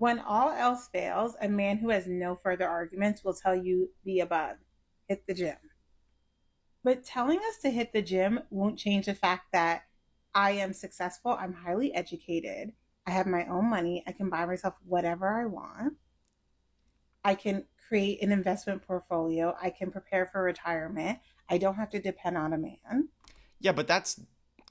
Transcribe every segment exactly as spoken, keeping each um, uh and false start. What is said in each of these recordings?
When all else fails, a man who has no further arguments will tell you the above. Hit the gym. But telling us to hit the gym won't change the fact that I am successful, I'm highly educated, I have my own money, I can buy myself whatever I want, I can create an investment portfolio, I can prepare for retirement, I don't have to depend on a man. Yeah, but that's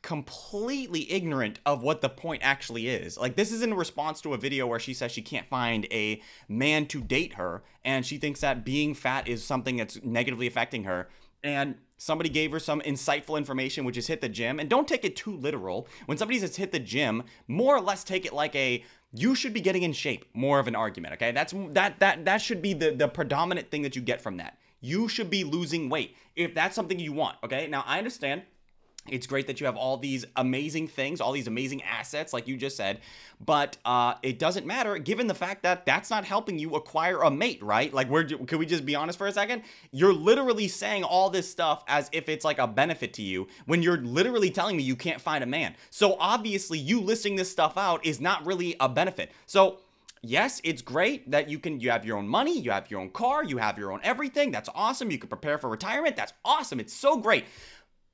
completely ignorant of what the point actually is. Like, this is in response to a video where she says she can't find a man to date her, and she thinks that being fat is something that's negatively affecting her. And somebody gave her some insightful information, which is hit the gym. And don't take it too literal. When somebody says hit the gym, more or less take it like a, you should be getting in shape, more of an argument, okay? That's that that that should be the, the predominant thing that you get from that. You should be losing weight, if that's something you want, okay? Now, I understand it's great that you have all these amazing things, all these amazing assets, like you just said, but uh, it doesn't matter given the fact that that's not helping you acquire a mate, right? Like, we're, could we just be honest for a second? You're literally saying all this stuff as if it's like a benefit to you when you're literally telling me you can't find a man. So obviously you listing this stuff out is not really a benefit. So yes, it's great that you can, you have your own money, you have your own car, you have your own everything. That's awesome. You can prepare for retirement. That's awesome. It's so great.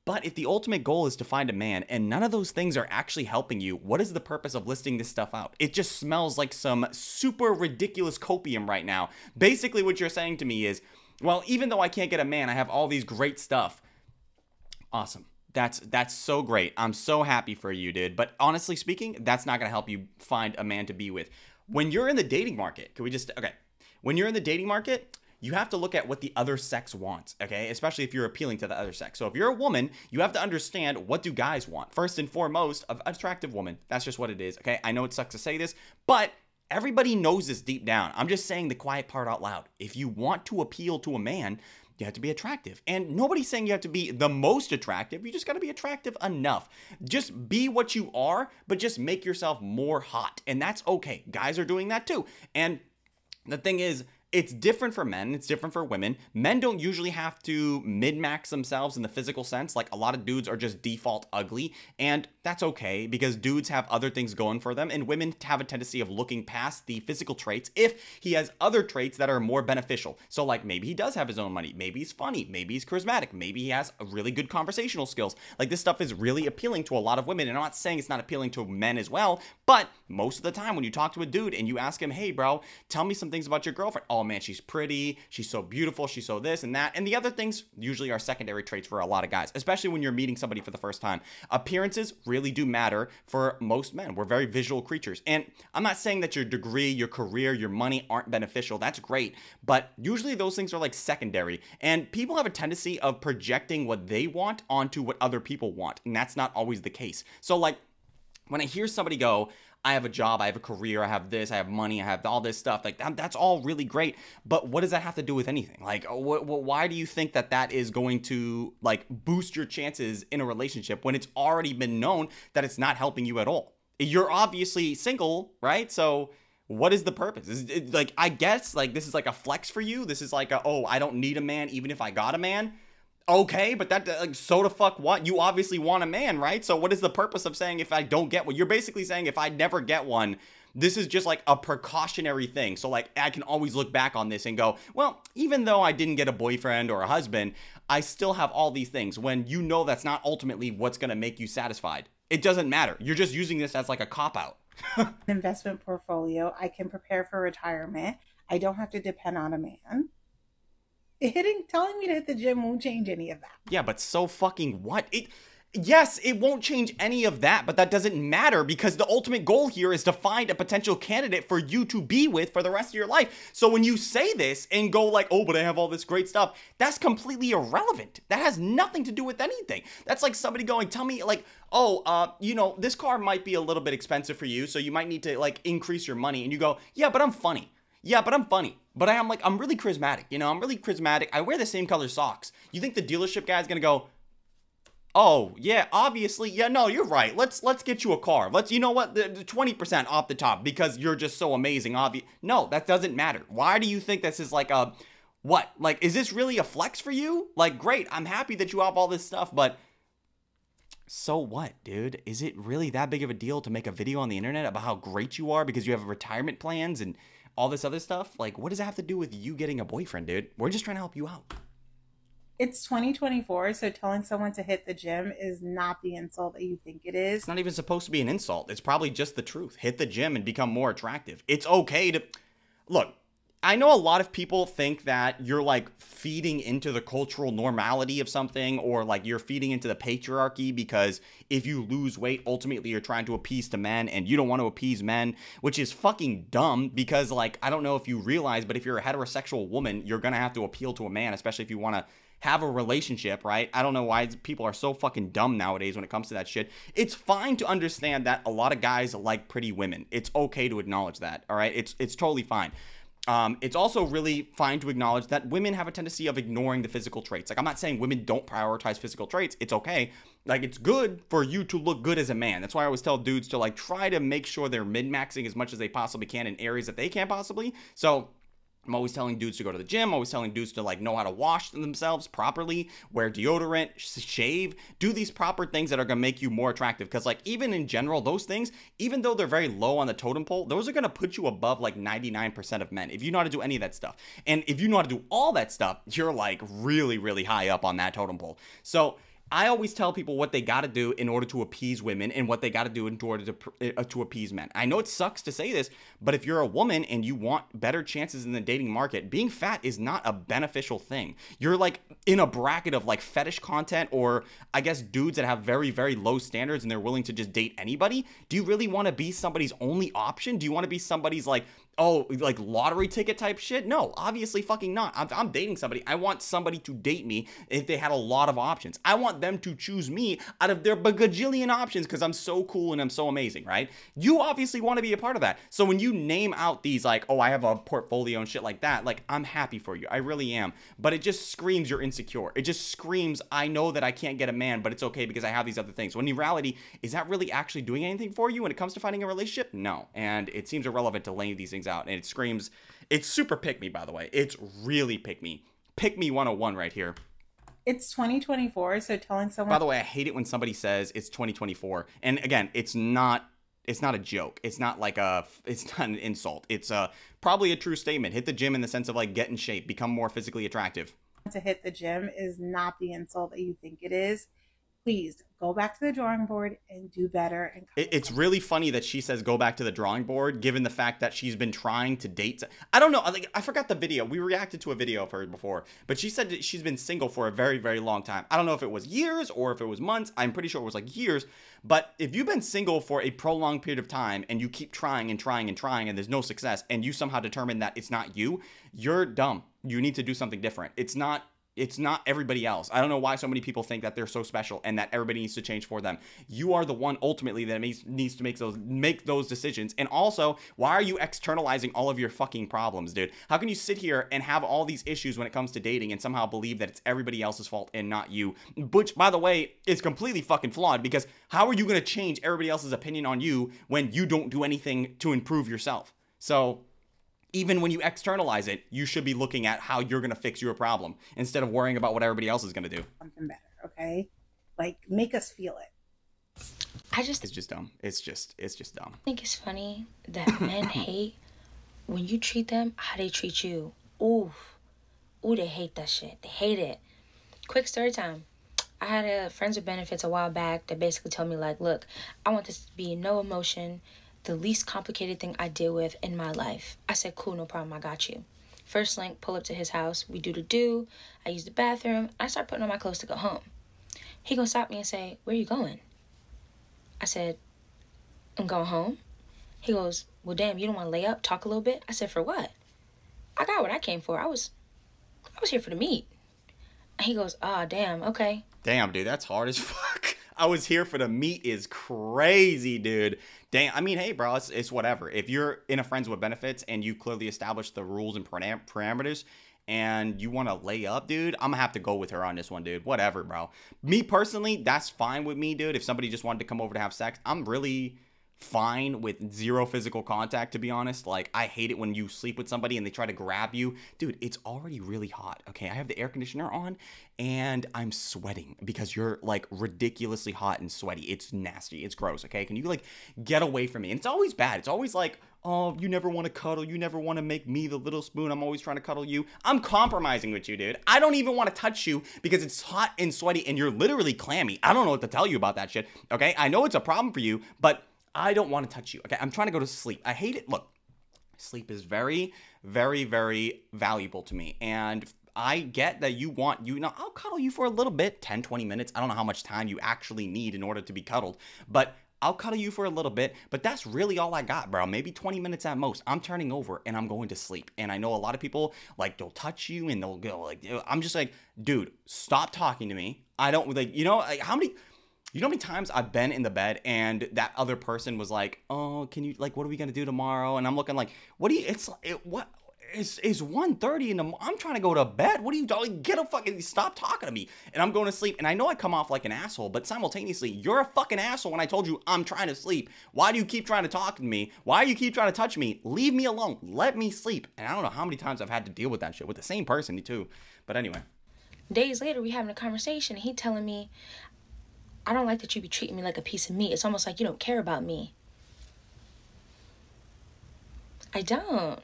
But if the ultimate goal is to find a man and none of those things are actually helping you, what is the purpose of listing this stuff out? It just smells like some super ridiculous copium right now. Basically what you're saying to me is, well, even though I can't get a man, I have all these great stuff. Awesome. That's that's so great. I'm so happy for you, dude. But honestly speaking, that's not going to help you find a man to be with. When you're in the dating market, can we just, okay. When you're in the dating market, you have to look at what the other sex wants, okay? Especially if you're appealing to the other sex. So if you're a woman, you have to understand, what do guys want? First and foremost, an attractive woman. That's just what it is, okay? I know it sucks to say this, but everybody knows this deep down. I'm just saying the quiet part out loud. If you want to appeal to a man, you have to be attractive. And nobody's saying you have to be the most attractive. You just got to be attractive enough. Just be what you are, but just make yourself more hot. And that's okay. Guys are doing that too. And the thing is, it's different for men. It's different for women. Men don't usually have to mid-max themselves in the physical sense. Like, a lot of dudes are just default ugly, and that's okay because dudes have other things going for them, and women have a tendency of looking past the physical traits if he has other traits that are more beneficial. So, like, maybe he does have his own money. Maybe he's funny. Maybe he's charismatic. Maybe he has really good conversational skills. Like, this stuff is really appealing to a lot of women, and I'm not saying it's not appealing to men as well, but most of the time when you talk to a dude and you ask him, hey, bro, tell me some things about your girlfriend. Oh, man, she's pretty, she's so beautiful, she's so this and that, and the other things usually are secondary traits for a lot of guys, especially when you're meeting somebody for the first time. Appearances really do matter for most men. We're very visual creatures, and I'm not saying that your degree, your career, your money aren't beneficial. That's great, but usually those things are like secondary, and people have a tendency of projecting what they want onto what other people want, and that's not always the case. So, like, when I hear somebody go, I have a job, I have a career, I have this, I have money, I have all this stuff, like, that, that's all really great, but what does that have to do with anything? Like, wh wh why do you think that that is going to, like, boost your chances in a relationship when it's already been known that it's not helping you at all? You're obviously single, right? So what is the purpose? Is it, like, I guess, like, this is like a flex for you. This is like a, oh, I don't need a man even if I got a man. Okay, but that, like, so the fuck what? You obviously want a man, right? So what is the purpose of saying if I don't get one? You're basically saying if I never get one, this is just like a precautionary thing. So, like, I can always look back on this and go, well, even though I didn't get a boyfriend or a husband, I still have all these things, when you know that's not ultimately what's going to make you satisfied. It doesn't matter. You're just using this as like a cop-out. Investment portfolio. I can prepare for retirement. I don't have to depend on a man. Hitting, telling me to hit the gym won't change any of that. Yeah, but so fucking what? It, yes, it won't change any of that, but that doesn't matter because the ultimate goal here is to find a potential candidate for you to be with for the rest of your life. So when you say this and go like, oh, but I have all this great stuff, that's completely irrelevant. That has nothing to do with anything. That's like somebody going, tell me like, oh, uh, you know, this car might be a little bit expensive for you, so you might need to like increase your money. And you go, yeah, but I'm funny. Yeah, but I'm funny. But I am like, I'm really charismatic. You know, I'm really charismatic. I wear the same color socks. You think the dealership guy is going to go, oh, yeah, obviously. Yeah, no, you're right. Let's let's get you a car. Let's, you know what, the, the twenty percent off the top because you're just so amazing. Obvious. No, that doesn't matter. Why do you think this is like a, what? Like, is this really a flex for you? Like, great. I'm happy that you have all this stuff, but So what, dude? Is it really that big of a deal to make a video on the internet about how great you are because you have retirement plans and all this other stuff? Like, what does that have to do with you getting a boyfriend, dude? We're just trying to help you out. It's twenty twenty-four, so telling someone to hit the gym is not the insult that you think it is. It's not even supposed to be an insult. It's probably just the truth. Hit the gym and become more attractive. It's okay to... Look, I know a lot of people think that you're, like, feeding into the cultural normality of something, or, like, you're feeding into the patriarchy because if you lose weight, ultimately you're trying to appease to men and you don't want to appease men, which is fucking dumb because, like, I don't know if you realize, but if you're a heterosexual woman, you're going to have to appeal to a man, especially if you want to have a relationship, right? I don't know why people are so fucking dumb nowadays when it comes to that shit. It's fine to understand that a lot of guys like pretty women. It's okay to acknowledge that, all right? It's it's totally fine. Um, it's also really fine to acknowledge that women have a tendency of ignoring the physical traits. Like, I'm not saying women don't prioritize physical traits. It's okay. Like, it's good for you to look good as a man. That's why I always tell dudes to, like, try to make sure they're min-maxing as much as they possibly can in areas that they can't possibly. So... I'm always telling dudes to go to the gym, always telling dudes to, like, know how to wash themselves properly, wear deodorant, shave, do these proper things that are going to make you more attractive. Because, like, even in general, those things, even though they're very low on the totem pole, those are going to put you above, like, ninety-nine percent of men if you know how to do any of that stuff. And if you know how to do all that stuff, you're, like, really, really high up on that totem pole. So... I always tell people what they got to do in order to appease women and what they got to do in order to, uh, to appease men. I know it sucks to say this, but if you're a woman and you want better chances in the dating market, being fat is not a beneficial thing. You're, like, in a bracket of, like, fetish content, or I guess dudes that have very, very low standards and they're willing to just date anybody. Do you really want to be somebody's only option? Do you want to be somebody's, like... oh, like lottery ticket type shit? No, obviously fucking not. I'm, I'm dating somebody. I want somebody to date me if they had a lot of options. I want them to choose me out of their bagajillion options because I'm so cool and I'm so amazing, right? You obviously want to be a part of that. So when you name out these, like, oh, I have a portfolio and shit like that, like, I'm happy for you. I really am. But it just screams you're insecure. It just screams, I know that I can't get a man, but it's okay because I have these other things. When in reality, is that really actually doing anything for you when it comes to finding a relationship? No. And it seems irrelevant to lay these things out, and it screams, it's super pick me, by the way. It's really pick me. Pick me one oh one right here. It's twenty twenty-four, so telling someone... By the way, I hate it when somebody says it's twenty twenty-four. And again, it's not it's not a joke. It's not like a... It's not an insult. It's a, probably a true statement. Hit the gym in the sense of, like, get in shape, become more physically attractive. To hit the gym is not the insult that you think it is. Please go back to the drawing board and do better. And it's really funny that she says go back to the drawing board, given the fact that she's been trying to date. I don't know. Like, I forgot the video. We reacted to a video of her before, but she said that she's been single for a very, very long time. I don't know if it was years or if it was months. I'm pretty sure it was like years. But if you've been single for a prolonged period of time and you keep trying and trying and trying and there's no success and you somehow determine that it's not you, you're dumb. You need to do something different. It's not. It's not everybody else. I don't know why so many people think that they're so special and that everybody needs to change for them. You are the one ultimately that makes, needs to make those make those decisions. And also, why are you externalizing all of your fucking problems, dude? How can you sit here and have all these issues when it comes to dating and somehow believe that it's everybody else's fault and not you? Which, by the way, is completely fucking flawed, because how are you going to change everybody else's opinion on you when you don't do anything to improve yourself? So... even when you externalize it, you should be looking at how you're going to fix your problem instead of worrying about what everybody else is going to do. Something better, okay? Like, make us feel it. I just... It's just dumb. It's just, it's just dumb. I think it's funny that men hate when you treat them how they treat you. Ooh. Ooh, they hate that shit. They hate it. Quick story time. I had a friends with benefits a while back that basically told me, like, look, I want this to be no emotion, the least complicated thing I deal with in my life. I said, cool, no problem, I got you. First link, pull up to his house, we do the do, I use the bathroom, I start putting on my clothes to go home. He gonna stop me and say, where you going? I said, I'm going home. He goes, well, damn, you don't wanna lay up, talk a little bit? I said, for what? I got what I came for, I was, I was here for the meat. He goes, ah, damn, okay. Damn, dude, that's hard as fuck. I was here for the meat is crazy, dude. Damn, I mean, hey, bro, it's, it's whatever. If you're in a friends with benefits and you clearly establish the rules and param parameters and you want to lay up, dude, I'm going to have to go with her on this one, dude. Whatever, bro. Me personally, that's fine with me, dude. If somebody just wanted to come over to have sex, I'm really fine with zero physical contact, to be honest. Like, I hate it when you sleep with somebody and they try to grab you. Dude, it's already really hot, okay? I have the air conditioner on and I'm sweating because you're like ridiculously hot and sweaty. It's nasty. It's gross, okay? Can you like get away from me? And it's always bad. It's always like, oh, you never want to cuddle. You never want to make me the little spoon. I'm always trying to cuddle you. I'm compromising with you, dude. I don't even want to touch you because it's hot and sweaty and you're literally clammy. I don't know what to tell you about that shit, okay? I know it's a problem for you, but I don't want to touch you, okay? I'm trying to go to sleep. I hate it. Look, sleep is very, very, very valuable to me. And I get that you want, you know, I'll cuddle you for a little bit, ten, twenty minutes. I don't know how much time you actually need in order to be cuddled, but I'll cuddle you for a little bit, but that's really all I got, bro. Maybe twenty minutes at most. I'm turning over and I'm going to sleep. And I know a lot of people, like, they'll touch you and they'll go, like, I'm just like, dude, stop talking to me. I don't, like, you know, like, how many... You know how many times I've been in the bed and that other person was like, oh, can you, like, what are we going to do tomorrow? And I'm looking like, what do you, it's, it, what, it's, it's one thirty in the, I'm trying to go to bed. What are you doing? Get a fucking, stop talking to me. And I'm going to sleep. And I know I come off like an asshole, but simultaneously, you're a fucking asshole when I told you I'm trying to sleep. Why do you keep trying to talk to me? Why do you keep trying to touch me? Leave me alone. Let me sleep. And I don't know how many times I've had to deal with that shit with the same person too. But anyway. Days later, we having a conversation. He telling me, I don't like that you be treating me like a piece of meat. It's almost like you don't care about me. I don't.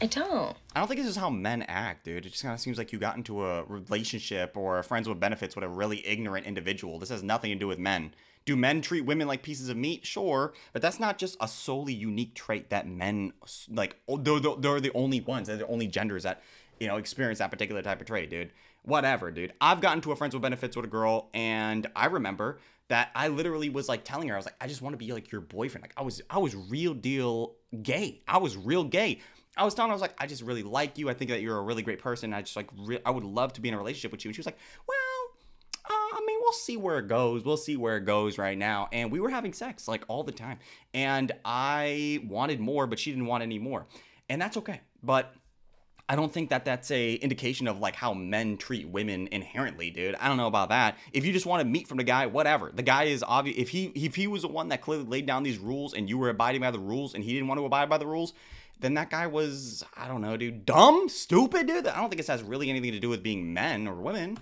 I don't. I don't think this is how men act, dude. It just kind of seems like you got into a relationship or a friends with benefits with a really ignorant individual. This has nothing to do with men. Do men treat women like pieces of meat? Sure. But that's not just a solely unique trait that men, like, they're, they're the only ones. They're the only genders that, you know, experience that particular type of trait, dude. Whatever, dude. I've gotten to a friends with benefits with a girl, and I remember that I literally was like telling her, I was like, I just want to be like your boyfriend. Like I was, I was real deal gay. I was real gay. I was telling her, I was like, I just really like you. I think that you're a really great person. I just like, re I would love to be in a relationship with you. And she was like, well, uh, I mean, we'll see where it goes. We'll see where it goes right now. And we were having sex like all the time, and I wanted more, but she didn't want any more, and that's okay. But I don't think that that's a indication of like how men treat women inherently, dude. I don't know about that. If you just want to meet from the guy, whatever. The guy is obvious. If he if he was the one that clearly laid down these rules and you were abiding by the rules and he didn't want to abide by the rules, then that guy was, I don't know, dude, dumb, stupid, dude. I don't think this has really anything to do with being men or women.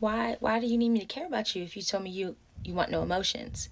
Why why do you need me to care about you if you told me you you want no emotions?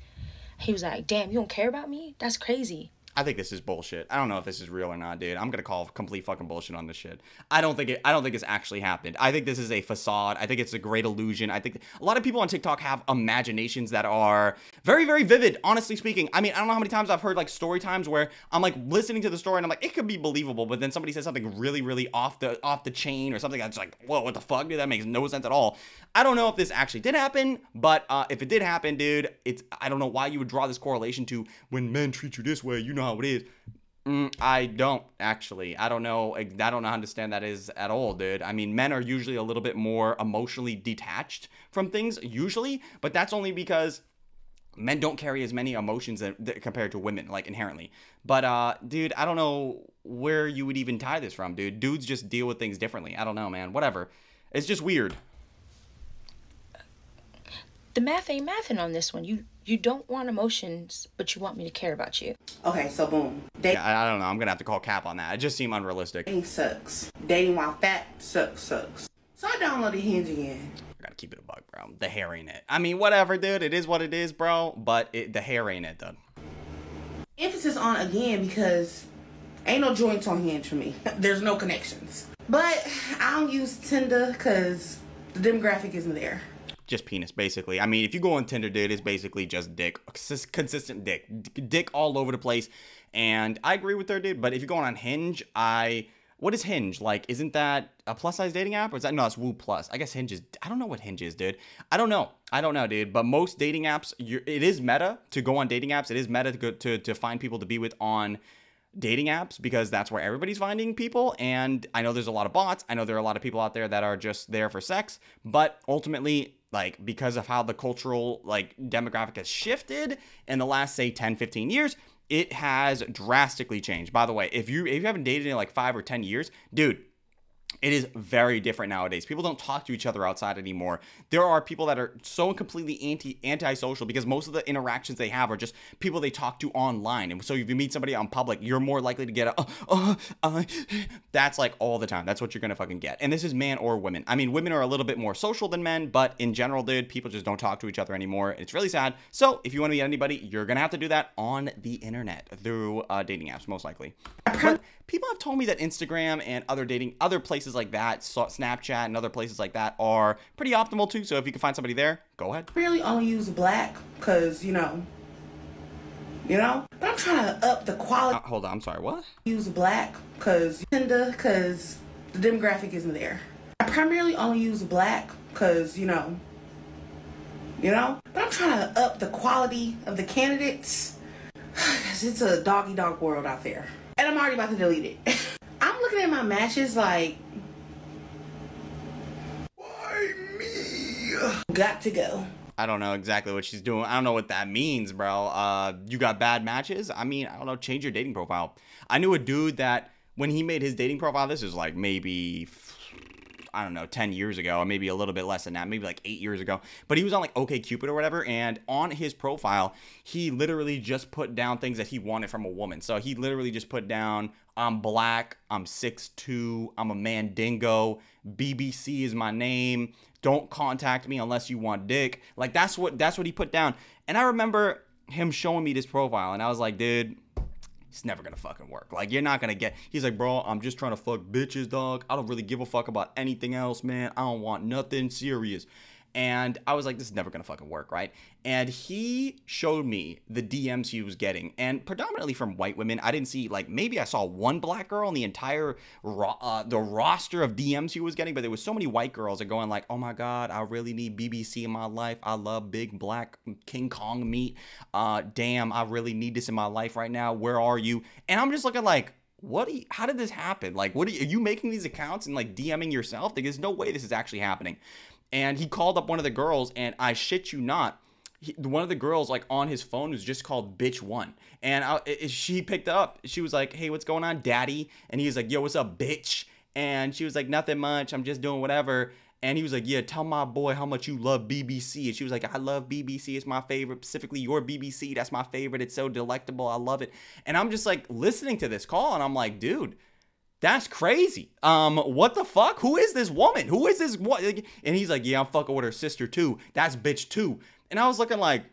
He was like, damn, you don't care about me? That's crazy. I think this is bullshit. I don't know if this is real or not, dude. I'm gonna call complete fucking bullshit on this shit. I don't think it. I don't think it's actually happened. I think this is a facade. I think it's a great illusion. I think a lot of people on TikTok have imaginations that are very, very vivid. Honestly speaking, I mean, I don't know how many times I've heard like story times where I'm like listening to the story and I'm like, it could be believable, but then somebody says something really, really off the off the chain or something that's like, whoa, what the fuck, dude? That makes no sense at all. I don't know if this actually did happen, but uh, if it did happen, dude, it's I don't know why you would draw this correlation to when men treat you this way, you know. How it is. Mm, I don't actually. I don't know. I don't understand that is at all, dude. I mean, men are usually a little bit more emotionally detached from things usually, but that's only because men don't carry as many emotions that, that compared to women, like inherently. But uh, dude, I don't know where you would even tie this from, dude. Dudes just deal with things differently. I don't know, man. Whatever. It's just weird. The math ain't mathing on this one. You you don't want emotions, but you want me to care about you. Okay, so boom. Dating, yeah, I, I don't know. I'm going to have to call cap on that. It just seemed unrealistic. Dating sucks. Dating while fat sucks, sucks. So I downloaded Hinge again. I got to keep it a bug, bro. The hair ain't it. I mean, whatever, dude. It is what it is, bro. But it, the hair ain't it, though. Emphasis on again because ain't no joints on Hinge for me. There's no connections. But I don't use Tinder because the demographic isn't there. Just penis, basically. I mean, if you go on Tinder, dude, it's basically just dick. Consistent dick. D dick all over the place. And I agree with her, dude. But if you're going on Hinge, I... What is Hinge? Like, isn't that a plus-size dating app? Or is that... No, it's Woo Plus. I guess Hinge is... I don't know what Hinge is, dude. I don't know. I don't know, dude. But most dating apps... You're, it is meta to go on dating apps. It is meta to, go, to, to find people to be with on dating apps because that's where everybody's finding people. And I know there's a lot of bots. I know there are a lot of people out there that are just there for sex. But ultimately... Like, because of how the cultural, like, demographic has shifted in the last, say, ten, fifteen years, it has drastically changed. By the way, if you if you haven't dated in, like, five or ten years, dude, It is very different nowadays. People don't talk to each other outside anymore. There are people that are so completely anti anti-social because most of the interactions they have are just people they talk to online. And so if you meet somebody on public, you're more likely to get a, uh, uh, uh, that's like all the time. That's what you're going to fucking get. And this is man or women. I mean, women are a little bit more social than men, but in general, dude, people just don't talk to each other anymore. It's really sad. So if you want to meet anybody, you're going to have to do that on the internet through uh, dating apps, most likely. But people have told me that Instagram and other dating, other places like that, Snapchat and other places like that are pretty optimal too. So if you can find somebody there, go ahead. Really only use Black because, you know, you know, but I'm trying to up the quality. Uh, hold on, I'm sorry, what? Use Black because Tinder, because the demographic isn't there. I primarily only use Black because, you know, you know, but I'm trying to up the quality of the candidates. It's a doggy dog world out there. And I'm already about to delete it. I'm looking at my matches like, got to go. I don't know exactly what she's doing. I don't know what that means, bro. Uh, you got bad matches? I mean, I don't know. Change your dating profile. I knew a dude that when he made his dating profile, this was like maybe, I don't know, ten years ago, or maybe a little bit less than that, maybe like eight years ago. But he was on like OkCupid or whatever. And on his profile, he literally just put down things that he wanted from a woman. So he literally just put down, I'm Black, I'm six two, I'm a Mandingo, B B C is my name, don't contact me unless you want dick. Like, that's what that's what he put down. And I remember him showing me this profile, and I was like, dude, it's never gonna fucking work. Like, you're not gonna get, he's like, bro, I'm just trying to fuck bitches, dog. I don't really give a fuck about anything else, man. I don't want nothing serious. And I was like, this is never gonna fucking work, right? And he showed me the D Ms he was getting, and predominantly from white women. I didn't see, like, maybe I saw one Black girl in the entire ro uh, the roster of D Ms he was getting, but there was so many white girls that going like, oh my God, I really need B B C in my life. I love big Black King Kong meat. Uh, damn, I really need this in my life right now. Where are you? And I'm just looking like, what? Do you, how did this happen? Like, what are you, are you making these accounts and like DMing yourself? Like, there's no way this is actually happening. And he called up one of the girls, and I shit you not, he, one of the girls like on his phone was just called Bitch One. And I, it, she picked up. She was like, hey, what's going on, daddy? And he was like, yo, what's up, bitch? And she was like, nothing much. I'm just doing whatever. And he was like, yeah, tell my boy how much you love B B C. And she was like, I love B B C. It's my favorite, specifically your B B C. That's my favorite. It's so delectable. I love it. And I'm just like listening to this call, and I'm like, dude, that's crazy. Um, what the fuck? Who is this woman? Who is this? What? And he's like, yeah, I'm fucking with her sister too. That's bitch too. And I was looking like,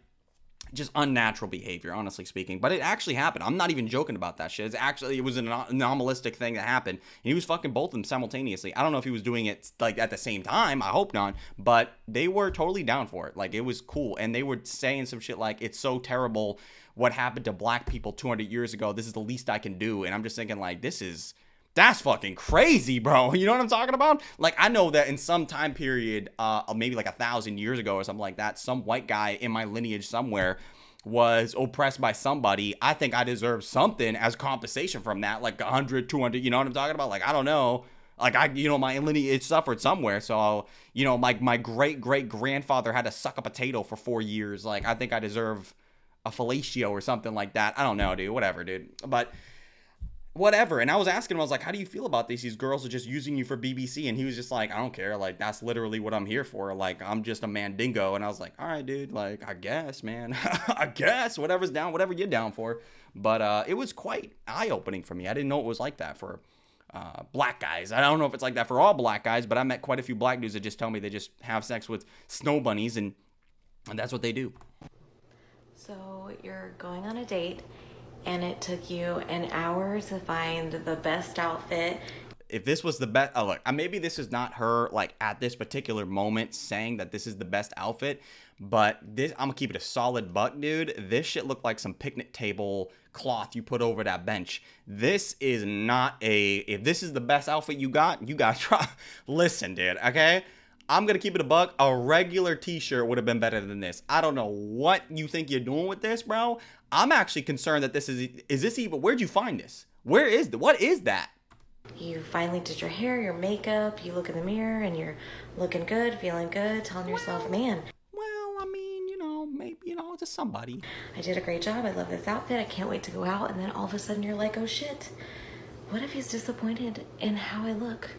just unnatural behavior, honestly speaking. But it actually happened. I'm not even joking about that shit. It's actually, it was an anomalistic thing that happened. And he was fucking both of them simultaneously. I don't know if he was doing it like at the same time. I hope not. But they were totally down for it. Like, it was cool. And they were saying some shit like, it's so terrible what happened to Black people two hundred years ago. This is the least I can do. And I'm just thinking like, this is... that's fucking crazy, bro. You know what I'm talking about? Like, I know that in some time period, uh, maybe like a thousand years ago or something like that, some white guy in my lineage somewhere was oppressed by somebody. I think I deserve something as compensation from that, like a hundred, two hundred, you know what I'm talking about? Like, I don't know. Like, I, you know, my lineage suffered somewhere. So, you know, like my great-great-grandfather had to suck a potato for four years. Like, I think I deserve a fellatio or something like that. I don't know, dude. Whatever, dude. But... whatever. And I was asking him, I was like, how do you feel about these? These girls are just using you for B B C. And he was just like, I don't care. Like, that's literally what I'm here for. Like, I'm just a Mandingo. And I was like, all right, dude, like, I guess, man, I guess whatever's down, whatever you're down for. But uh, it was quite eye-opening for me. I didn't know it was like that for uh, Black guys. I don't know if it's like that for all Black guys, but I met quite a few Black dudes that just tell me they just have sex with snow bunnies. And, and that's what they do. So you're going on a date, and it took you an hour to find the best outfit. If this was the best, oh, look, maybe this is not her, like, at this particular moment saying that this is the best outfit, but this, I'm gonna keep it a solid buck, dude. This shit looked like some picnic table cloth you put over that bench. This is not a, if this is the best outfit you got, you gotta try. Listen, dude, okay? I'm going to keep it a buck. A regular t-shirt would have been better than this. I don't know what you think you're doing with this, bro. I'm actually concerned that this is, is this even, where'd you find this? Where is, the, what is that? You finally did your hair, your makeup, you look in the mirror and you're looking good, feeling good, telling yourself, man. Well, I mean, you know, maybe, you know, to somebody. I did a great job. I love this outfit. I can't wait to go out. And then all of a sudden you're like, oh shit, what if he's disappointed in how I look?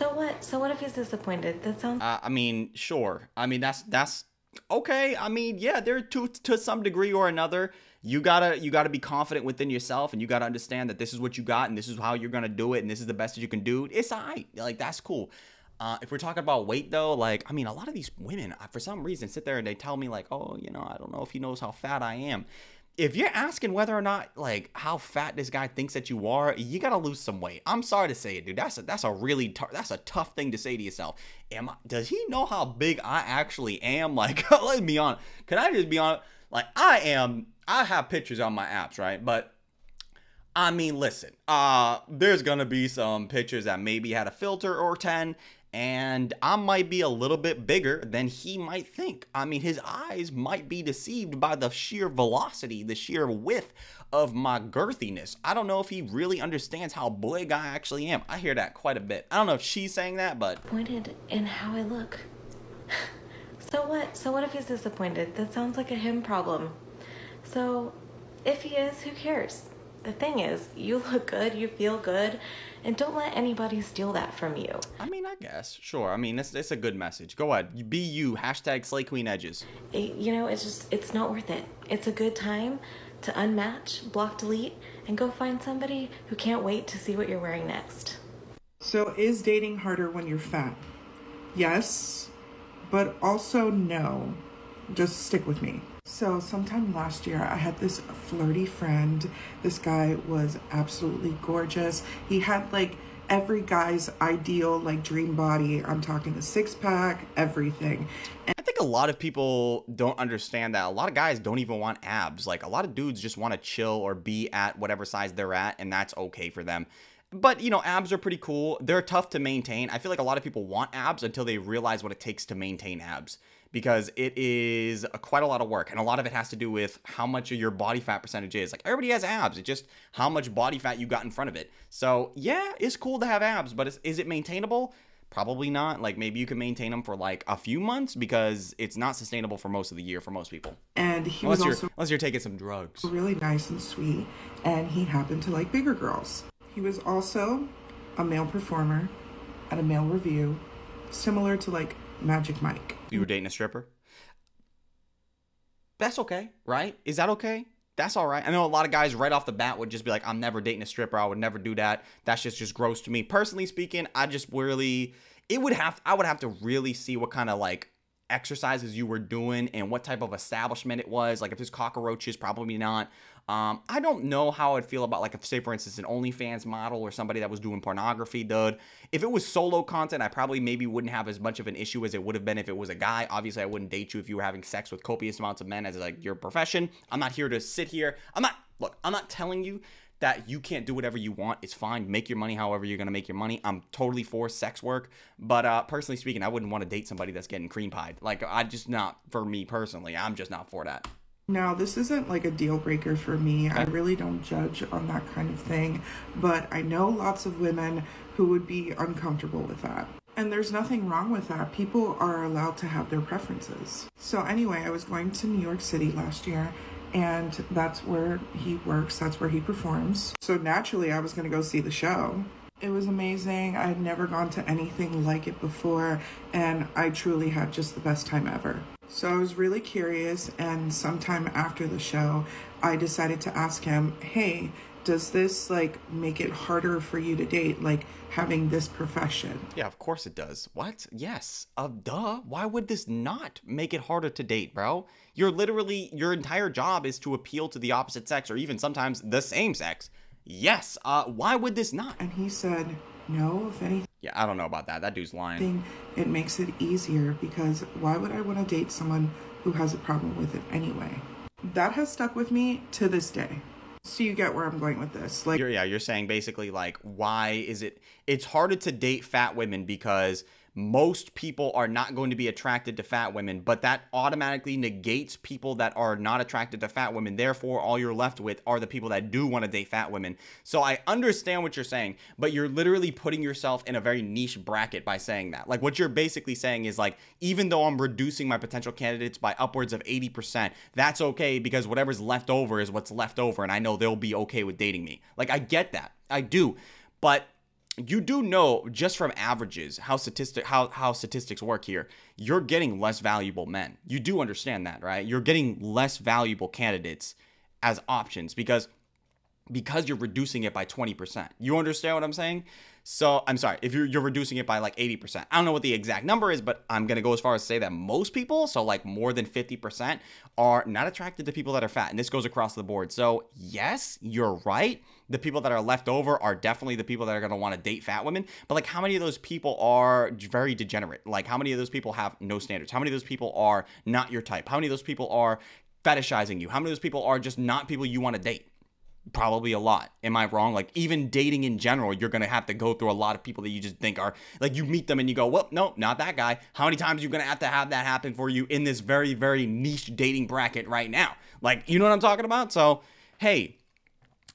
So what? So what if he's disappointed? That sounds. Uh, I mean, sure. I mean, that's that's okay. I mean, yeah, there to to some degree or another, you gotta you gotta be confident within yourself, and you gotta understand that this is what you got, and this is how you're gonna do it, and this is the best that you can do. It's alright. Like, that's cool. Uh, if we're talking about weight, though, like, I mean, a lot of these women, I, for some reason, sit there and they tell me, like, oh, you know, I don't know if he knows how fat I am. If you're asking whether or not, like, how fat this guy thinks that you are, you got to lose some weight. I'm sorry to say it, dude. That's a, that's a really that's a tough thing to say to yourself. Am I, does he know how big I actually am? Like, let's be honest. Can I just be honest? Like, I am, I have pictures on my apps, right? But I mean, listen, uh, there's going to be some pictures that maybe had a filter or ten. And I might be a little bit bigger than he might think. I mean, his eyes might be deceived by the sheer velocity, the sheer width of my girthiness. I don't know if he really understands how big I actually am. I hear that quite a bit. I don't know if she's saying that, but... Disappointed in how I look. So what? So what if he's disappointed? That sounds like a him problem. So if he is, who cares? The thing is, you look good, you feel good, and don't let anybody steal that from you. I mean, I guess, sure. I mean, it's, it's a good message. Go ahead. Be you. Hashtag Slay Queen Edges. It, you know, it's just, it's not worth it. It's a good time to unmatch, block, delete, and go find somebody who can't wait to see what you're wearing next. So is dating harder when you're fat? Yes, but also no. Just stick with me. So sometime last year, I had this flirty friend. This guy was absolutely gorgeous. He had like every guy's ideal, like dream body. I'm talking the six pack, everything. And I think a lot of people don't understand that. A lot of guys don't even want abs. Like, a lot of dudes just want to chill or be at whatever size they're at, and that's okay for them. But, you know, abs are pretty cool. They're tough to maintain. I feel like a lot of people want abs until they realize what it takes to maintain abs, because it is a, quite a lot of work. And a lot of it has to do with how much of your body fat percentage is. Like, everybody has abs. It's just how much body fat you got in front of it. So, yeah, it's cool to have abs, but is, is it maintainable? Probably not. Like, maybe you can maintain them for, like, a few months, because it's not sustainable for most of the year for most people. And he unless was also you're, Unless you're taking some drugs. Really nice and sweet. And he happened to like bigger girls. He was also a male performer at a male review, similar to, like, Magic Mike. You were dating a stripper? That's okay, right? Is that okay? That's all right. I know a lot of guys right off the bat would just be like, I'm never dating a stripper. I would never do that. That's just just gross to me. Personally speaking, I just really, it would have, I would have to really see what kind of, like, exercises you were doing and what type of establishment it was. Like, if there's cockroaches, probably not. Um, I don't know how I'd feel about, like, if, say, for instance, an OnlyFans model or somebody that was doing pornography, dude. If it was solo content, I probably maybe wouldn't have as much of an issue as it would have been if it was a guy. Obviously, I wouldn't date you if you were having sex with copious amounts of men as, like, your profession. I'm not here to sit here. I'm not, look, I'm not telling you that you can't do whatever you want. It's fine. Make your money however you're going to make your money. I'm totally for sex work. But uh, personally speaking, I wouldn't want to date somebody that's getting cream pied. Like, I just not, for me personally, I'm just not for that. Now, this isn't like a deal breaker for me. I really don't judge on that kind of thing, but I know lots of women who would be uncomfortable with that. And there's nothing wrong with that. People are allowed to have their preferences. So anyway, I was going to New York City last year, and that's where he works, that's where he performs. So naturally, I was gonna go see the show. It was amazing. I had never gone to anything like it before, and I truly had just the best time ever. So I was really curious, and sometime after the show, I decided to ask him, hey, does this, like, make it harder for you to date, like, having this profession? Yeah, of course it does. What? Yes. Uh, duh. Why would this not make it harder to date, bro? You're literally, your entire job is to appeal to the opposite sex, or even sometimes the same sex. Yes. Uh, why would this not? And he said, no, if anything. Yeah, I don't know about that. That dude's lying. It makes it easier, because why would I want to date someone who has a problem with it anyway? That has stuck with me to this day. So you get where I'm going with this. Like, you're, yeah, you're saying basically, like, why is it, it's harder to date fat women because most people are not going to be attracted to fat women, but that automatically negates people that are not attracted to fat women. Therefore, all you're left with are the people that do want to date fat women. So I understand what you're saying, but you're literally putting yourself in a very niche bracket by saying that. Like, what you're basically saying is, like, even though I'm reducing my potential candidates by upwards of eighty percent, that's okay, because whatever's left over is what's left over, and I know they'll be okay with dating me. Like, I get that. I do. But you do know just from averages how statistic how how statistics work here. You're getting less valuable men. You do understand that, right? You're getting less valuable candidates as options because because you're reducing it by twenty percent. You understand what I'm saying? So I'm sorry, if you're, you're reducing it by like eighty percent. I don't know what the exact number is, but I'm going to go as far as to say that most people, so like more than fifty percent, are not attracted to people that are fat. And this goes across the board. So yes, you're right. The people that are left over are definitely the people that are going to want to date fat women. But like how many of those people are very degenerate? Like how many of those people have no standards? How many of those people are not your type? How many of those people are fetishizing you? How many of those people are just not people you want to date? Probably a lot. Am I wrong? Like even dating in general, you're going to have to go through a lot of people that you just think are like, you meet them and you go, well, no, not that guy. How many times are you going to have to have that happen for you in this very, very niche dating bracket right now? Like, you know what I'm talking about? So, hey,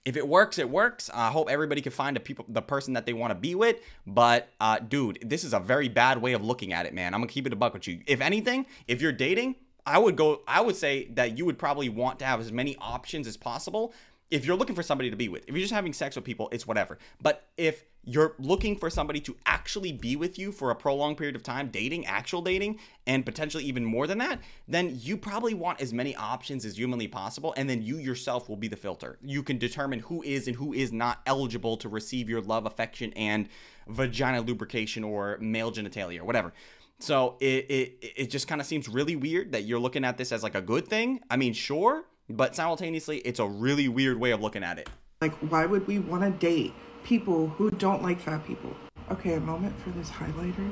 if it works, it works. I hope everybody can find a people, the person that they want to be with. But uh, dude, this is a very bad way of looking at it, man. I'm gonna keep it a buck with you. If anything, if you're dating, I would go, I would say that you would probably want to have as many options as possible. If you're looking for somebody to be with, if you're just having sex with people, it's whatever. But if you're looking for somebody to actually be with you for a prolonged period of time, dating, actual dating, and potentially even more than that, then you probably want as many options as humanly possible. And then you yourself will be the filter. You can determine who is and who is not eligible to receive your love, affection, and vagina lubrication or male genitalia or whatever. So it, it, it just kind of seems really weird that you're looking at this as like a good thing. I mean, sure. But simultaneously, it's a really weird way of looking at it. Like, why would we want to date people who don't like fat people? Okay, a moment for this highlighter.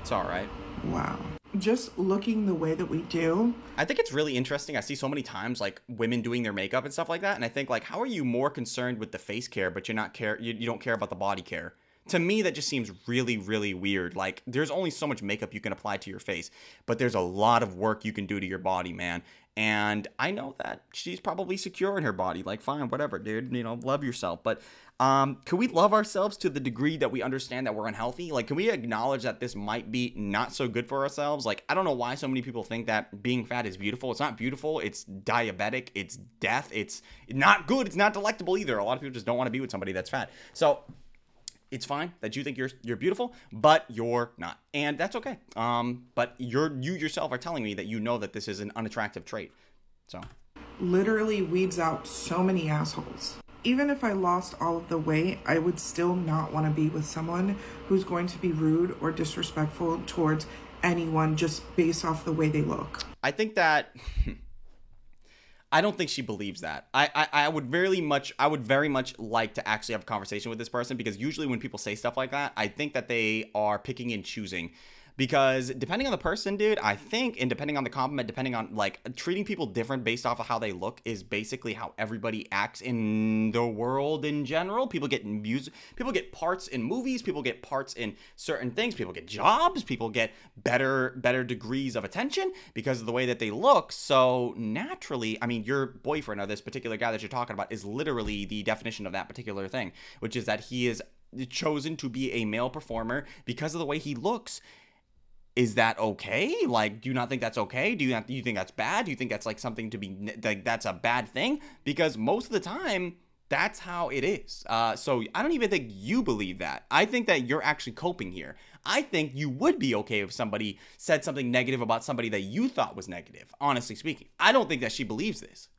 It's all right. Wow. Just looking the way that we do. I think it's really interesting. I see so many times like women doing their makeup and stuff like that. And I think like, how are you more concerned with the face care, but you're not care, you, you don't care about the body care? To me, that just seems really, really weird. Like, there's only so much makeup you can apply to your face, but there's a lot of work you can do to your body, man. And I know that she's probably secure in her body. Like, fine, whatever, dude. You know, love yourself. But um, can we love ourselves to the degree that we understand that we're unhealthy? Like, can we acknowledge that this might be not so good for ourselves? Like, I don't know why so many people think that being fat is beautiful. It's not beautiful. It's diabetic. It's death. It's not good. It's not delectable either. A lot of people just don't want to be with somebody that's fat. So it's fine that you think you're you're beautiful, but you're not, and that's okay. Um, but you're you yourself are telling me that you know that this is an unattractive trait. So, literally weeds out so many assholes. Even if I lost all of the weight, I would still not want to be with someone who's going to be rude or disrespectful towards anyone just based off the way they look. I think that. I don't think she believes that. I, I I would very much I would very much like to actually have a conversation with this person, because usually when people say stuff like that, I think that they are picking and choosing. Because depending on the person, dude, I think, and depending on the compliment, depending on like treating people different based off of how they look is basically how everybody acts in the world in general. People get music, people get parts in movies, people get parts in certain things, people get jobs, people get better, better degrees of attention because of the way that they look. So naturally, I mean, your boyfriend or this particular guy that you're talking about is literally the definition of that particular thing, which is that he is chosen to be a male performer because of the way he looks. Is that okay? Like, do you not think that's okay? Do you not, do you think that's bad? Do you think that's like something to be like, that's a bad thing? Because most of the time, that's how it is. Uh, so I don't even think you believe that. I think that you're actually coping here. I think you would be okay if somebody said something negative about somebody that you thought was negative, honestly speaking. I don't think that she believes this.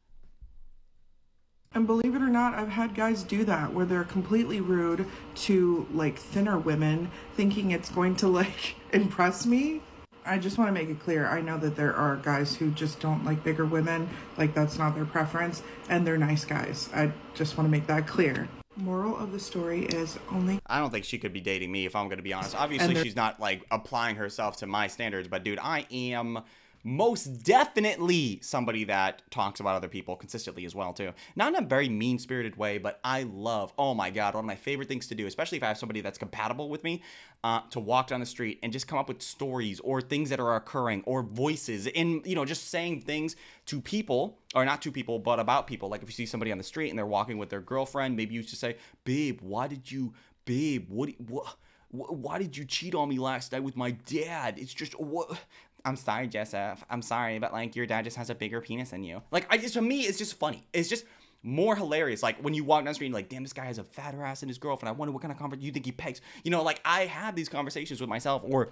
And believe it or not, I've had guys do that where they're completely rude to like thinner women thinking it's going to like impress me. I just want to make it clear. I know that there are guys who just don't like bigger women. Like that's not their preference, and they're nice guys. I just want to make that clear. Moral of the story is only I don't think she could be dating me if I'm going to be honest. Obviously she's not like applying herself to my standards, but dude, I am most definitely somebody that talks about other people consistently as well too. Not in a very mean-spirited way, but I love, oh my God, one of my favorite things to do, especially if I have somebody that's compatible with me, uh, to walk down the street and just come up with stories or things that are occurring or voices in, you know, just saying things to people, or not to people, but about people. Like if you see somebody on the street and they're walking with their girlfriend, maybe you just say, babe, why did you, babe, what, what, why did you cheat on me last night with my dad? It's just, what? I'm sorry, Joseph. I'm sorry, but like your dad just has a bigger penis than you. Like I just, to me, it's just funny. It's just more hilarious. Like when you walk down the street, you're like, damn, this guy has a fatter ass than his girlfriend. I wonder what kind of conversation you think he pegs. You know, like I have these conversations with myself, or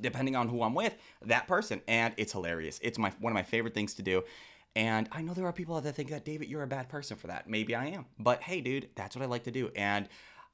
depending on who I'm with, that person, and it's hilarious. It's my one of my favorite things to do. And I know there are people out there that think that, David, you're a bad person for that. Maybe I am. But hey, dude, that's what I like to do. And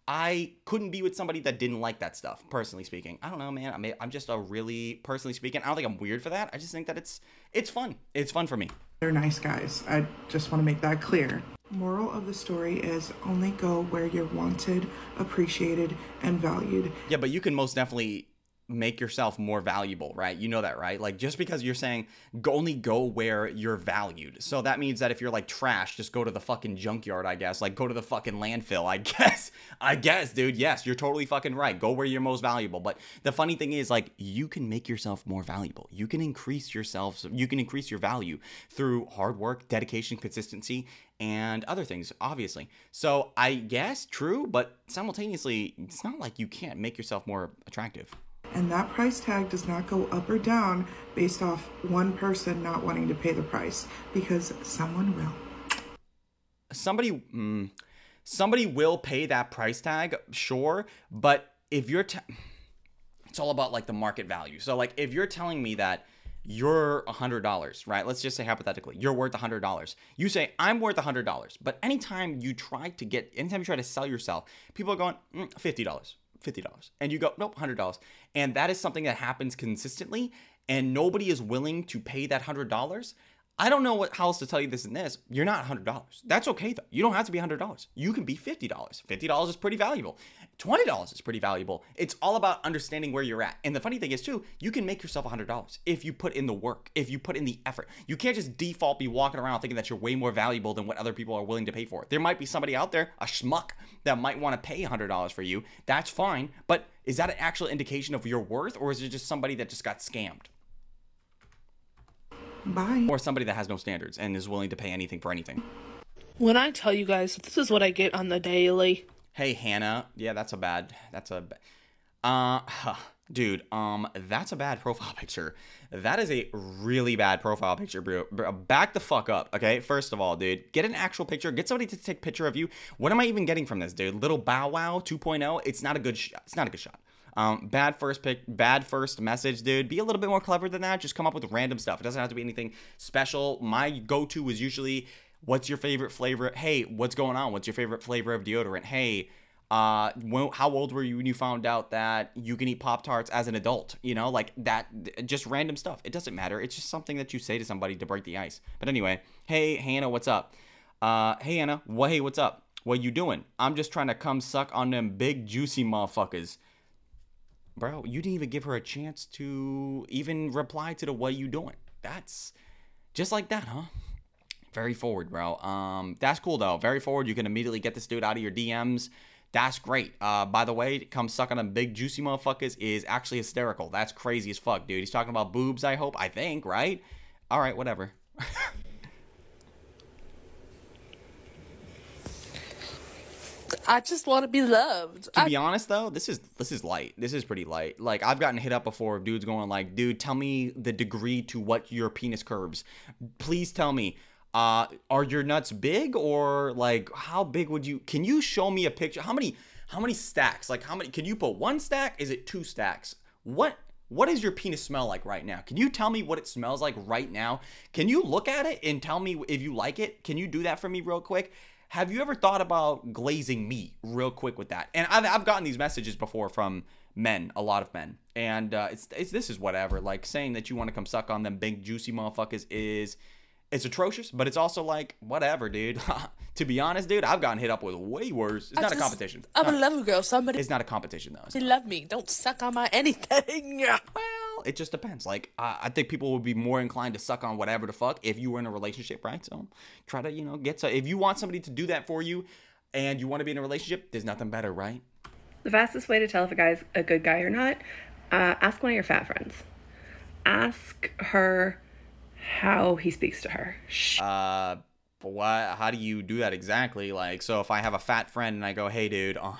I couldn't be with somebody that didn't like that stuff, personally speaking. I don't know, man. I mean, I'm just a really, personally speaking, I don't think I'm weird for that. I just think that it's it's fun. It's fun for me. They're nice guys. I just want to make that clear. Moral of the story is only go where you're wanted, appreciated, and valued. Yeah, but you can most definitely make yourself more valuable, right? You know that, right? Like just because you're saying go only go where you're valued. So that means that if you're like trash, just go to the fucking junkyard, I guess. Like go to the fucking landfill, I guess. I guess, dude. Yes, you're totally fucking right. Go where you're most valuable. But the funny thing is, like, you can make yourself more valuable. You can increase yourself. You can increase your value through hard work, dedication, consistency, and other things, obviously. So I guess true, but simultaneously, it's not like you can't make yourself more attractive. And that price tag does not go up or down based off one person not wanting to pay the price, because someone will. Somebody, mm, somebody will pay that price tag, sure. But if you're, t it's all about like the market value. So like if you're telling me that you're a hundred dollars, right? Let's just say hypothetically, you're worth a hundred dollars. You say I'm worth a hundred dollars, but anytime you try to get, anytime you try to sell yourself, people are going mm, fifty dollars. fifty dollars, and you go, nope, one hundred dollars. And that is something that happens consistently, and nobody is willing to pay that one hundred dollars. I don't know what, how else to tell you this and this. You're not one hundred dollars. That's okay, though. You don't have to be one hundred dollars. You can be fifty dollars. fifty dollars is pretty valuable. twenty dollars is pretty valuable. It's all about understanding where you're at. And the funny thing is, too, you can make yourself one hundred dollars if you put in the work, if you put in the effort. You can't just default be walking around thinking that you're way more valuable than what other people are willing to pay for. There might be somebody out there, a schmuck, that might want to pay one hundred dollars for you. That's fine. But is that an actual indication of your worth, or is it just somebody that just got scammed? Bye. Or somebody that has no standards and is willing to pay anything for anything. When I tell you guys, this is what I get on the daily. Hey, Hannah. Yeah, that's a bad, that's a, uh, huh. Dude, um, that's a bad profile picture. That is a really bad profile picture, bro. Back the fuck up, okay? First of all, dude, get an actual picture. Get somebody to take a picture of you. What am I even getting from this, dude? Little Bow Wow two point oh. It's not a good shot. It's not a good shot. Um, bad first pick, bad first message, dude. Be a little bit more clever than that. Just come up with random stuff. It doesn't have to be anything special. My go-to is usually, what's your favorite flavor? Hey, what's going on? What's your favorite flavor of deodorant? Hey, uh, when, how old were you when you found out that you can eat Pop-Tarts as an adult? You know, like that, just random stuff. It doesn't matter. It's just something that you say to somebody to break the ice. But anyway, hey, Hannah, what's up? Uh, hey, Anna, what, hey, what's up? What you doing? I'm just trying to come suck on them big, juicy motherfuckers. Bro, you didn't even give her a chance to even reply to the what are you doing. That's just like that, huh? Very forward, bro. Um, that's cool, though. Very forward. You can immediately get this dude out of your D Ms. That's great. Uh, by the way, come suck on them big juicy motherfuckers is actually hysterical. That's crazy as fuck, dude. He's talking about boobs, I hope. I think, right? All right, whatever. I just want to be loved. To be I honest, though, this is this is light. This is pretty light. Like, I've gotten hit up before of dudes going like, dude, tell me the degree to what your penis curves. Please tell me, uh, are your nuts big, or like how big would you, can you show me a picture? How many, how many stacks? Like how many, can you put one stack? Is it two stacks? What? What does your penis smell like right now? Can you tell me what it smells like right now? Can you look at it and tell me if you like it? Can you do that for me real quick? Have you ever thought about glazing meat real quick with that? And I've, I've gotten these messages before from men, a lot of men. And uh, it's, it's this is whatever. Like saying that you want to come suck on them big juicy motherfuckers is, it's atrocious. But it's also like, whatever, dude. To be honest, dude, I've gotten hit up with way worse. It's I not just, a competition. I'm not, a lover girl. Somebody. It's not a competition, though. It's they not. Love me. Don't suck on my anything. Well, it just depends. Like, I, I think people would be more inclined to suck on whatever the fuck if you were in a relationship, right? So try to, you know, get to, if you want somebody to do that for you and you want to be in a relationship, there's nothing better, right? The fastest way to tell if a guy's a good guy or not, uh, ask one of your fat friends. Ask her how he speaks to her. Uh, but what, how do you do that exactly? Like, so if I have a fat friend and I go, hey, dude, oh,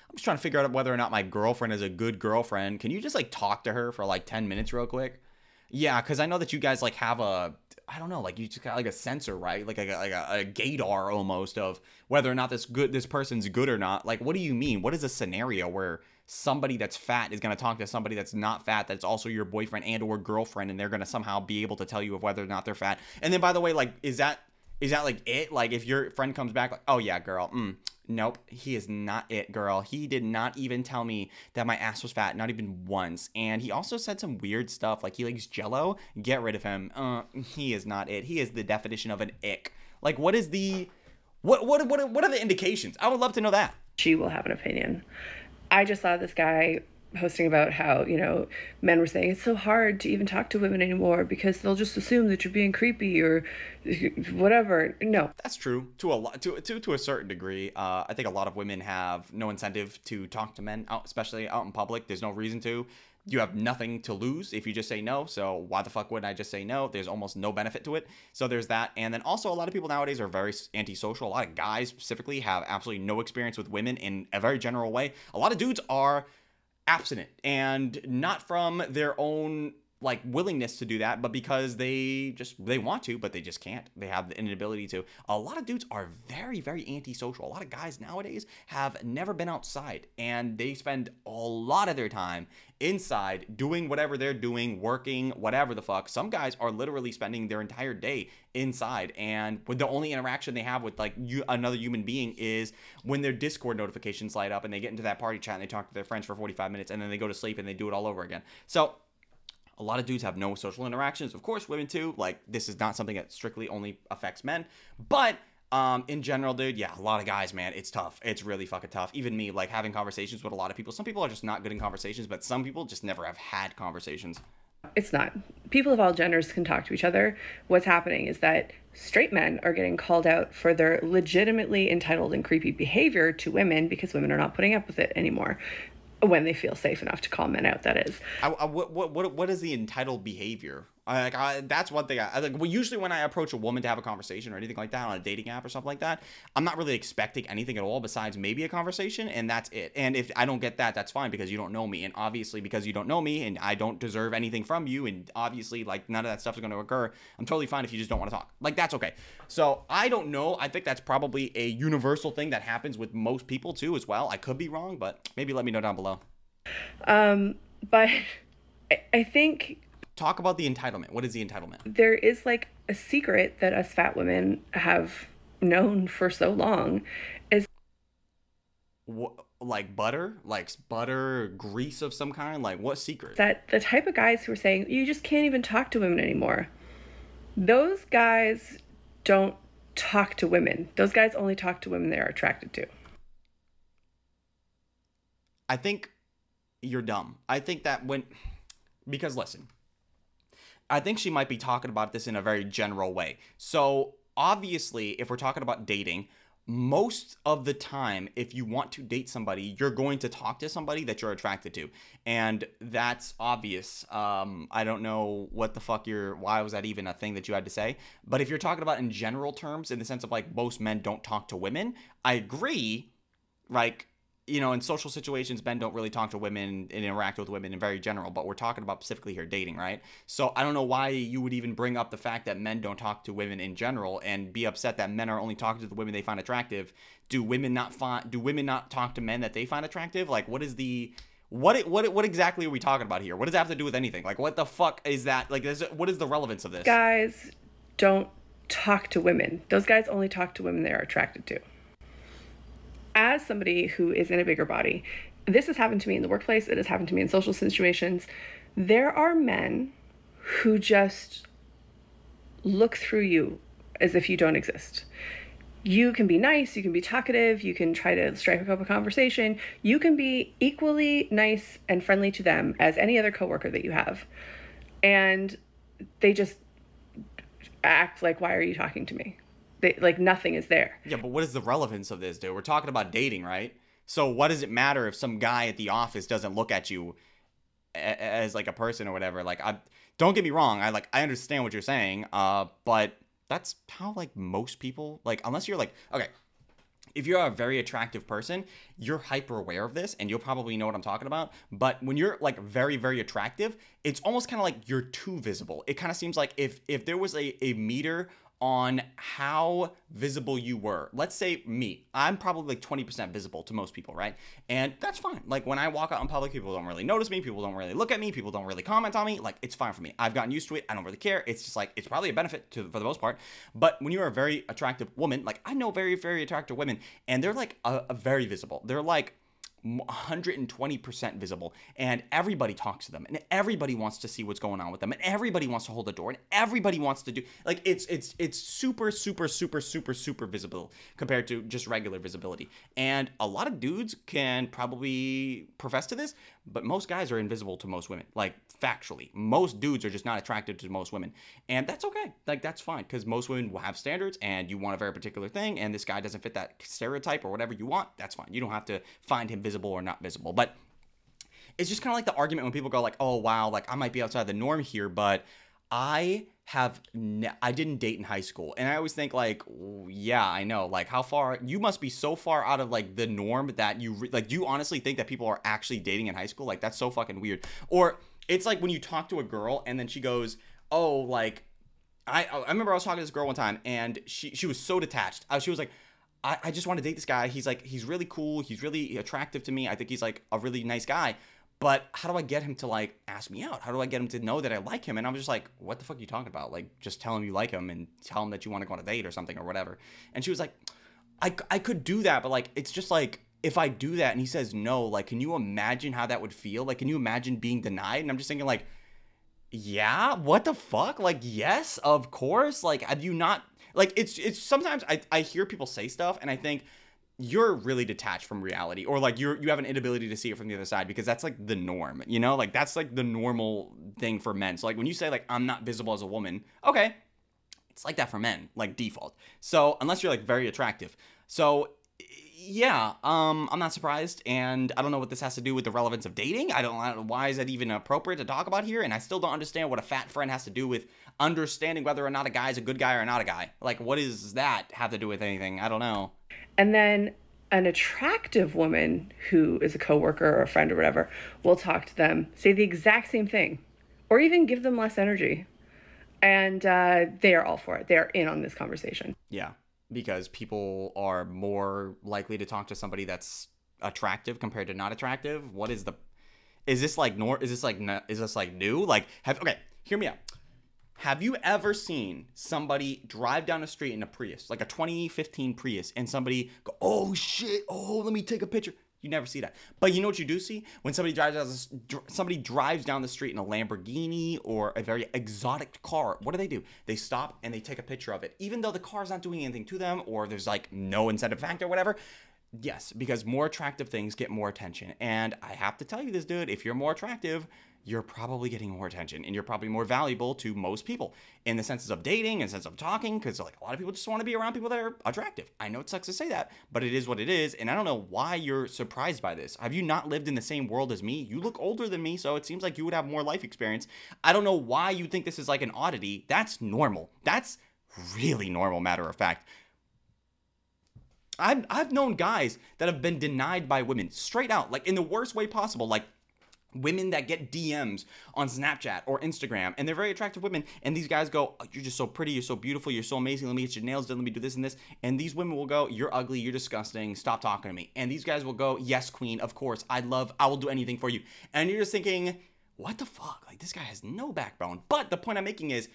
I'm just trying to figure out whether or not my girlfriend is a good girlfriend. Can you just like talk to her for like ten minutes real quick? Yeah, because I know that you guys like have a, I don't know, like you just got like a sensor, right? Like, like, a, like a, a gaydar almost of whether or not this good, this person's good or not. Like, what do you mean? What is a scenario where somebody that's fat is going to talk to somebody that's not fat, that's also your boyfriend and or girlfriend, and they're going to somehow be able to tell you of whether or not they're fat? And then, by the way, like, is that, is that like it? Like, if your friend comes back, like, oh yeah, girl, mm, nope, he is not it, girl. He did not even tell me that my ass was fat, not even once. And he also said some weird stuff, like he likes Jell-O. Get rid of him. Uh, he is not it. He is the definition of an ick. Like, what is the, what, what, what, what are the indications? I would love to know that. She will have an opinion. I just saw this guy posting about how, you know, men were saying it's so hard to even talk to women anymore because they'll just assume that you're being creepy or whatever. No, that's true to a lot, to, to, to a certain degree. Uh, I think a lot of women have no incentive to talk to men out, especially out in public. There's no reason to. You have nothing to lose if you just say no. So why the fuck wouldn't I just say no? There's almost no benefit to it. So there's that. And then also a lot of people nowadays are very antisocial. A lot of guys specifically have absolutely no experience with women in a very general way. A lot of dudes are abstinent and not from their own like willingness to do that, but because they just, they want to, but they just can't. They have the inability to. A lot of dudes are very, very antisocial. A lot of guys nowadays have never been outside, and they spend a lot of their time inside doing whatever they're doing, working, whatever the fuck. Some guys are literally spending their entire day inside, and with the only interaction they have with like you, another human being, is when their Discord notifications light up and they get into that party chat and they talk to their friends for forty-five minutes, and then they go to sleep and they do it all over again. So a lot of dudes have no social interactions. Of course, women too. Like, this is not something that strictly only affects men. But um, in general, dude, yeah, a lot of guys, man, it's tough. It's really fucking tough. Even me, like, having conversations with a lot of people. Some people are just not good in conversations, but some people just never have had conversations. It's not. People of all genders can talk to each other. What's happening is that straight men are getting called out for their legitimately entitled and creepy behavior to women because women are not putting up with it anymore. When they feel safe enough to call men out, that is. I, I, what what what is the entitled behavior? I, like I, that's one thing. I, I like. Well, usually when I approach a woman to have a conversation or anything like that on a dating app or something like that, I'm not really expecting anything at all besides maybe a conversation, and that's it. And if I don't get that, that's fine, because you don't know me, and obviously because you don't know me, and I don't deserve anything from you, and obviously like none of that stuff is going to occur. I'm totally fine if you just don't want to talk. Like, that's okay. So I don't know. I think that's probably a universal thing that happens with most people too, as well. I could be wrong, but maybe let me know down below. Um, but I, I think. Talk about the entitlement. What is the entitlement? There is like a secret that us fat women have known for so long is what, like butter, like butter, grease of some kind. Like, what secret? That the type of guys who are saying you just can't even talk to women anymore. Those guys don't talk to women. Those guys only talk to women they're attracted to. I think you're dumb. I think that when, because listen, I think she might be talking about this in a very general way. So obviously, if we're talking about dating, most of the time, if you want to date somebody, you're going to talk to somebody that you're attracted to. And that's obvious. Um, I don't know what the fuck you're, why was that even a thing that you had to say? But if you're talking about in general terms, in the sense of like most men don't talk to women, I agree. Like, you know, in social situations, men don't really talk to women and interact with women in very general, but we're talking about specifically here dating, right? So I don't know why you would even bring up the fact that men don't talk to women in general and be upset that men are only talking to the women they find attractive. Do women not find, do women not talk to men that they find attractive? Like, what is the, what, what, what exactly are we talking about here? What does that have to do with anything? Like, what the fuck is that? Like, what is the relevance of this? Guys don't talk to women. Those guys only talk to women they're attracted to. As somebody who is in a bigger body, this has happened to me in the workplace. It has happened to me in social situations. There are men who just look through you as if you don't exist. You can be nice. You can be talkative. You can try to strike up a conversation. You can be equally nice and friendly to them as any other coworker that you have. And they just act like, why are you talking to me? They, like, nothing is there. Yeah, but what is the relevance of this, dude? We're talking about dating, right? So what does it matter if some guy at the office doesn't look at you as like a person or whatever? Like, I don't, get me wrong, I like I understand what you're saying, uh, but that's how like most people, like, unless you're like, okay, If you're a very attractive person, you're hyper aware of this and you'll probably know what I'm talking about. But when you're like very, very attractive, it's almost kind of like you're too visible. It kind of seems like if, if there was a, a meter on how visible you were. Let's say me, I'm probably like twenty percent visible to most people, right? And that's fine. Like when I walk out in public, people don't really notice me. People don't really look at me. People don't really comment on me. Like it's fine for me. I've gotten used to it. I don't really care. It's just like, it's probably a benefit to, for the most part. But when you're a very attractive woman, like I know very, very attractive women and they're like a, a very visible. They're like one hundred twenty percent visible and everybody talks to them and everybody wants to see what's going on with them and everybody wants to hold the door and everybody wants to do like it's it's it's super super super super super visible compared to just regular visibility. And a lot of dudes can probably profess to this, but most guys are invisible to most women. Like factually, most dudes are just not attracted to most women, and that's okay. Like that's fine, because most women will have standards and you want a very particular thing and this guy doesn't fit that stereotype or whatever you want. That's fine. You don't have to find him visible visible or not visible. But it's just kind of like the argument when people go like, oh wow, like I might be outside the norm here, but I have ne I didn't date in high school. And I always think like, yeah, I know, like how far you must be so far out of like the norm that you re like do you honestly think that people are actually dating in high school? Like that's so fucking weird. Or it's like when you talk to a girl and then she goes, oh, like I I remember I was talking to this girl one time and she she was so detached. I, she was like, I, I just want to date this guy. He's like, he's really cool. He's really attractive to me. I think he's like a really nice guy, but how do I get him to like ask me out? How do I get him to know that I like him? And I'm just like, what the fuck are you talking about? Like just tell him you like him and tell him that you want to go on a date or something or whatever. And she was like, I, I could do that. But like, it's just like, if I do that and he says no, like, can you imagine how that would feel? Like, can you imagine being denied? And I'm just thinking like, yeah, what the fuck? Like, yes, of course. Like, have you not? Like it's, it's sometimes I, I hear people say stuff and I think you're really detached from reality, or like you're, you have an inability to see it from the other side because that's like the norm, you know, like that's like the normal thing for men. So like when you say like, I'm not visible as a woman, okay, it's like that for men, like default. So unless you're like very attractive. So yeah, um, I'm not surprised. And I don't know what this has to do with the relevance of dating. I don't know. Why is that even appropriate to talk about here? And I still don't understand what a fat friend has to do with understanding whether or not a guy is a good guy or not a guy. Like, what does that have to do with anything? I don't know. And then an attractive woman who is a coworker or a friend or whatever will talk to them, say the exact same thing, or even give them less energy. And uh, they are all for it. They are in on this conversation. Yeah. Because people are more likely to talk to somebody that's attractive compared to not attractive. What is the, is this like, nor, is this like, is this like new? Like, have, okay, hear me out. Have you ever seen somebody drive down a street in a Prius, like a twenty fifteen Prius, and somebody go, oh shit, oh, let me take a picture? You never see that. But you know what you do see? When somebody drives down, somebody drives down the street in a Lamborghini or a very exotic car, what do they do? They stop and they take a picture of it, even though the car's not doing anything to them or there's like no incentive factor or whatever. Yes, because more attractive things get more attention. And I have to tell you this, dude, if you're more attractive, you're probably getting more attention and you're probably more valuable to most people in the senses of dating and sense of talking, because like a lot of people just want to be around people that are attractive. I know it sucks to say that, but it is what it is. And I don't know why you're surprised by this. Have you not lived in the same world as me? You look older than me, so it seems like you would have more life experience. I don't know why you think this is like an oddity. That's normal. That's really normal, matter of fact. I've, I've known guys that have been denied by women straight out, like in the worst way possible, like women that get D Ms on Snapchat or Instagram, and they're very attractive women, and these guys go, oh, you're just so pretty, you're so beautiful, you're so amazing, let me get your nails done, let me do this and this, and these women will go, you're ugly, you're disgusting, stop talking to me, and these guys will go, yes queen, of course, I love, I will do anything for you, and you're just thinking, what the fuck, like this guy has no backbone. But the point I'm making is,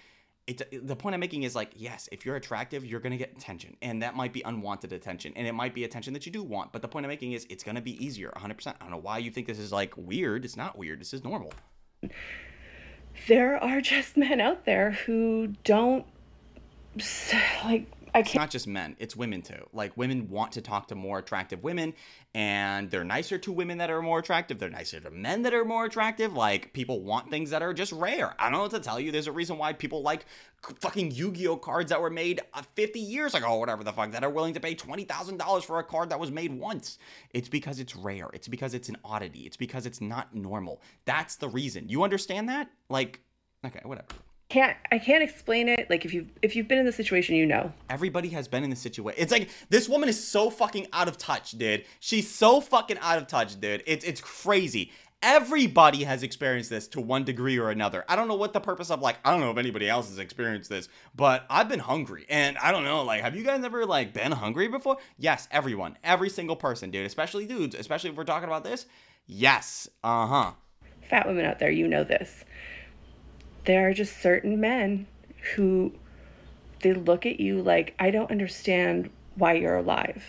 It, the point I'm making is like, yes, if you're attractive, you're going to get attention, and that might be unwanted attention, and it might be attention that you do want. But the point I'm making is it's going to be easier one hundred percent. I don't know why you think this is like weird. It's not weird. This is normal. There are just men out there who don't like, I can't. It's not just men. It's women too. Like women want to talk to more attractive women, and they're nicer to women that are more attractive. They're nicer to men that are more attractive. Like people want things that are just rare. I don't know what to tell you. There's a reason why people like fucking Yu-Gi-Oh cards that were made fifty years ago or whatever the fuck, that are willing to pay twenty thousand dollars for a card that was made once. It's because it's rare. It's because it's an oddity. It's because it's not normal. That's the reason. You understand that? Like, okay, whatever. can't I can't explain it. Like if you if you've been in the situation, you know. Everybody has been in the situation. It's like this woman is so fucking out of touch, dude. She's so fucking out of touch, dude. It's it's crazy. Everybody has experienced this to one degree or another. I don't know what the purpose of, like, I don't know if anybody else has experienced this, but I've been hungry. And I don't know, like, have you guys ever, like, been hungry before? Yes, everyone. Every single person, dude. Especially dudes. Especially if we're talking about this. Yes. Uh-huh. Fat women out there, you know this. There are just certain men who, they look at you like, I don't understand why you're alive.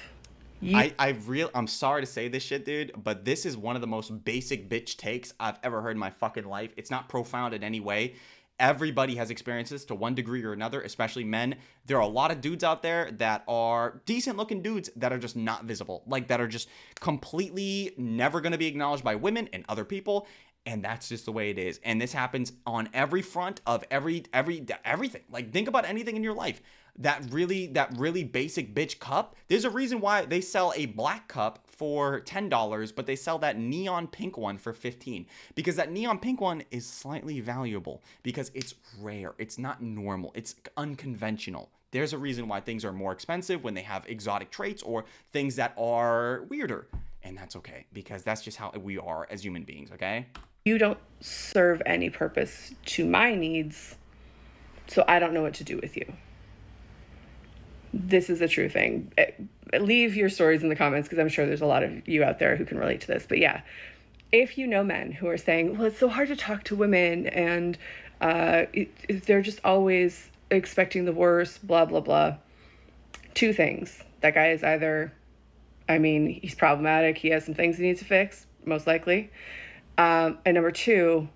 You I, I real I'm sorry to say this shit, dude, but this is one of the most basic bitch takes I've ever heard in my fucking life. It's not profound in any way. Everybody has experiences to one degree or another, especially men. There are a lot of dudes out there that are decent looking dudes that are just not visible, like that are just completely never going to be acknowledged by women and other people. And that's just the way it is. And this happens on every front of every, every, everything. Like, think about anything in your life. That really, that really basic bitch cup. There's a reason why they sell a black cup for ten dollars, but they sell that neon pink one for fifteen dollars, because that neon pink one is slightly valuable because it's rare. It's not normal. It's unconventional. There's a reason why things are more expensive when they have exotic traits or things that are weirder. And that's okay, because that's just how we are as human beings, okay? You don't serve any purpose to my needs, so I don't know what to do with you. This is a true thing. Leave your stories in the comments, because I'm sure there's a lot of you out there who can relate to this. But yeah, if you know men who are saying, well, it's so hard to talk to women, and uh, it, it, they're just always expecting the worst, blah, blah, blah. Two things. That guy is either, I mean, he's problematic. He has some things he needs to fix, most likely. Um, and number two,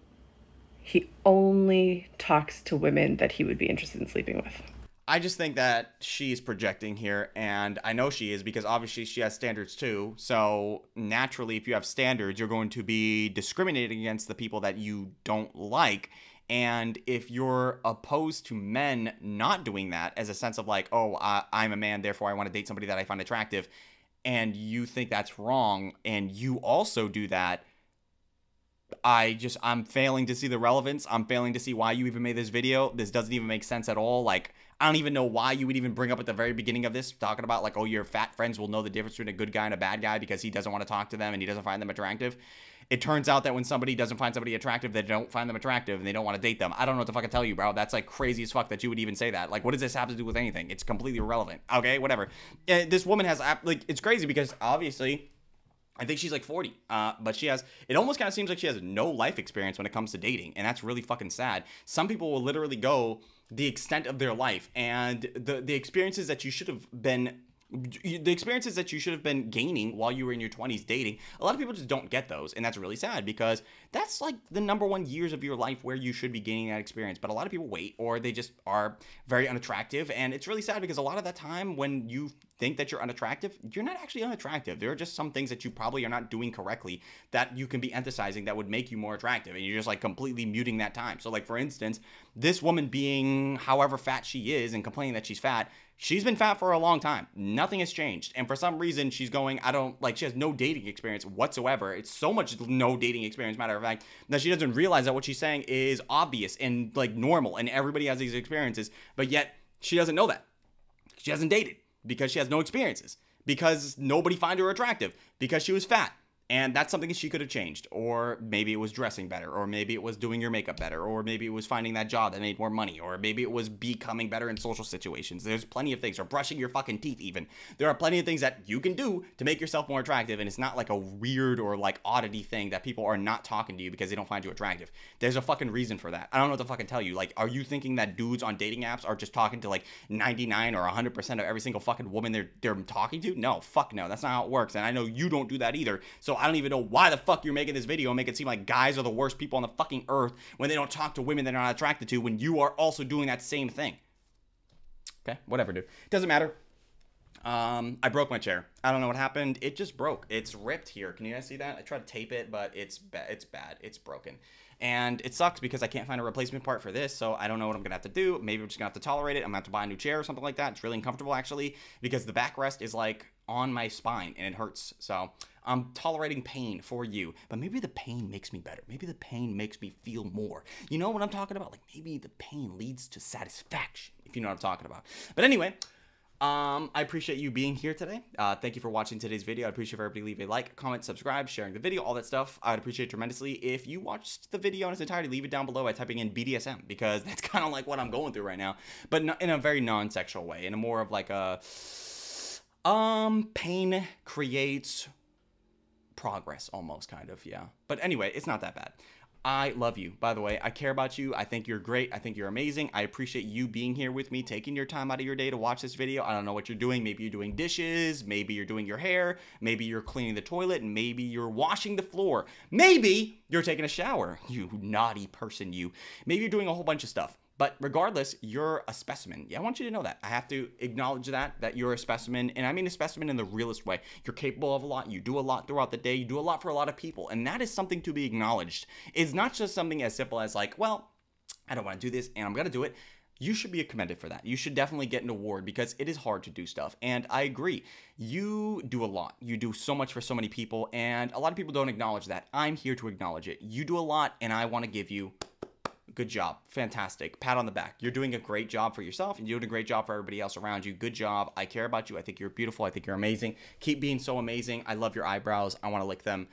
he only talks to women that he would be interested in sleeping with. I just think that she's projecting here, and I know she is, because obviously she has standards too. So naturally, if you have standards, you're going to be discriminating against the people that you don't like. And if you're opposed to men not doing that as a sense of like, oh, I, I'm a man, therefore I want to date somebody that I find attractive, and you think that's wrong, and you also do that, I just, I'm failing to see the relevance. I'm failing to see why you even made this video. This doesn't even make sense at all. Like, I don't even know why you would even bring up at the very beginning of this, talking about like, oh, your fat friends will know the difference between a good guy and a bad guy because he doesn't want to talk to them and he doesn't find them attractive. It turns out that when somebody doesn't find somebody attractive, they don't find them attractive and they don't want to date them. I don't know what the fuck to tell you, bro. That's like crazy as fuck that you would even say that. Like, what does this have to do with anything? It's completely irrelevant. Okay, whatever. Uh, this woman has, like, it's crazy because obviously, I think she's like forty, uh, but she has, it almost kind of seems like she has no life experience when it comes to dating. And that's really fucking sad. Some people will literally go the extent of their life, and the, the experiences that you should have been, the experiences that you should have been gaining while you were in your twenties dating, a lot of people just don't get those. And that's really sad, because that's like the number one years of your life where you should be gaining that experience. But a lot of people wait, or they just are very unattractive. And it's really sad, because a lot of that time when you think that you're unattractive, you're not actually unattractive. There are just some things that you probably are not doing correctly that you can be emphasizing that would make you more attractive. And you're just like completely muting that time. So like, for instance, this woman being however fat she is and complaining that she's fat, she's been fat for a long time. Nothing has changed. And for some reason, she's going, I don't, like, she has no dating experience whatsoever. It's so much no dating experience, matter of fact, that she doesn't realize that what she's saying is obvious and, like, normal. And everybody has these experiences. But yet, she doesn't know that. She hasn't dated because she has no experiences. Because nobody found her attractive. Because she was fat. And that's something that she could have changed. Or maybe it was dressing better. Or maybe it was doing your makeup better. Or maybe it was finding that job that made more money. Or maybe it was becoming better in social situations. There's plenty of things. Or brushing your fucking teeth even. There are plenty of things that you can do to make yourself more attractive. And it's not like a weird or like oddity thing that people are not talking to you because they don't find you attractive. There's a fucking reason for that. I don't know what to fucking tell you. Like, are you thinking that dudes on dating apps are just talking to like ninety-nine or one hundred percent of every single fucking woman they're, they're talking to? No, fuck no. That's not how it works. And I know you don't do that either. So I don't even know why the fuck you're making this video and make it seem like guys are the worst people on the fucking earth when they don't talk to women they're not attracted to, when you are also doing that same thing. Okay, whatever, dude. Doesn't matter. Um, I broke my chair. I don't know what happened. It just broke. It's ripped here. Can you guys see that? I tried to tape it, but it's ba- it's bad. It's broken. And it sucks because I can't find a replacement part for this, so I don't know what I'm gonna have to do. Maybe I'm just gonna have to tolerate it. I'm gonna have to buy a new chair or something like that. It's really uncomfortable, actually, because the backrest is like on my spine and it hurts. So I'm tolerating pain for you, but maybe the pain makes me better. Maybe the pain makes me feel more. You know what I'm talking about? Like maybe the pain leads to satisfaction, if you know what I'm talking about. But anyway, um, I appreciate you being here today. Uh, thank you for watching today's video. I'd appreciate if everybody leave a like, comment, subscribe, sharing the video, all that stuff. I'd appreciate it tremendously. If you watched the video in its entirety, leave it down below by typing in B D S M, because that's kind of like what I'm going through right now, but in a very non-sexual way, in a more of like a, um, pain creates progress almost, kind of, yeah. But anyway, it's not that bad. I love you, by the way. I care about you. I think you're great. I think you're amazing. I appreciate you being here with me, taking your time out of your day to watch this video. I don't know what you're doing. Maybe you're doing dishes. Maybe you're doing your hair. Maybe you're cleaning the toilet. Maybe you're washing the floor. Maybe you're taking a shower. You naughty person, you. Maybe you're doing a whole bunch of stuff. But regardless, you're a specimen. Yeah, I want you to know that. I have to acknowledge that, that you're a specimen. And I mean a specimen in the realest way. You're capable of a lot. You do a lot throughout the day. You do a lot for a lot of people. And that is something to be acknowledged. It's not just something as simple as like, well, I don't want to do this and I'm going to do it. You should be commended for that. You should definitely get an award because it is hard to do stuff. And I agree. You do a lot. You do so much for so many people. And a lot of people don't acknowledge that. I'm here to acknowledge it. You do a lot and I want to give you good job. Fantastic. Pat on the back. You're doing a great job for yourself and you're doing a great job for everybody else around you. Good job. I care about you. I think you're beautiful. I think you're amazing. Keep being so amazing. I love your eyebrows. I want to lick them.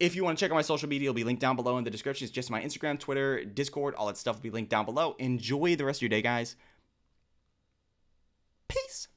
If you want to check out my social media, it'll be linked down below in the description. It's just my Instagram, Twitter, Discord, all that stuff will be linked down below. Enjoy the rest of your day, guys. Peace.